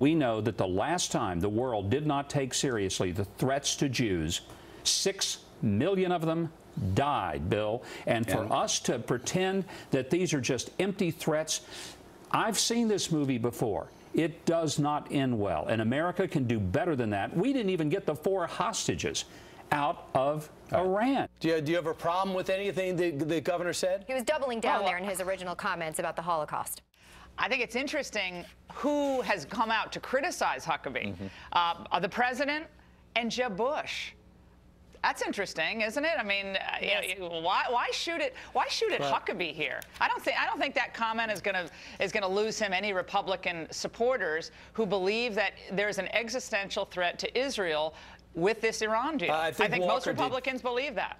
we know that the last time the world did not take seriously the threats to Jews, 6 million of them died, Bill. And for us to pretend that these are just empty threats, I've seen this movie before. It does not end well, and America can do better than that. We didn't even get the 4 hostages out of Iran. Do you have a problem with anything the governor said? He was doubling down there in his original comments about the Holocaust. I think it's interesting who has come out to criticize Huckabee, the president and Jeb Bush. That's interesting, isn't it? I mean, you know, why shoot it? Why shoot at Huckabee here? I don't think that comment is going to lose him any Republican supporters who believe that there's an existential threat to Israel with this Iran deal. I think most Republicans believe that.